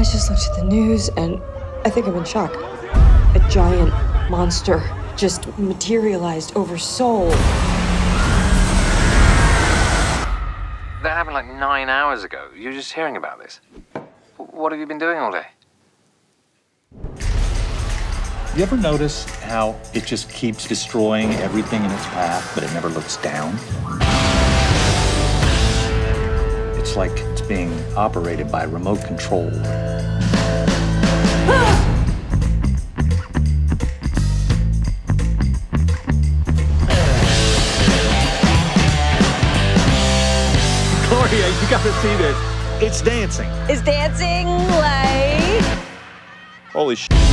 I just looked at the news and I think I'm in shock. A giant monster just materialized over Seoul. That happened like 9 hours ago. You were just hearing about this. What have you been doing all day? You ever notice how it just keeps destroying everything in its path, but it never looks down? It's like it's being operated by remote control. Gloria, you gotta see this. It's dancing. It's dancing like... Holy shit.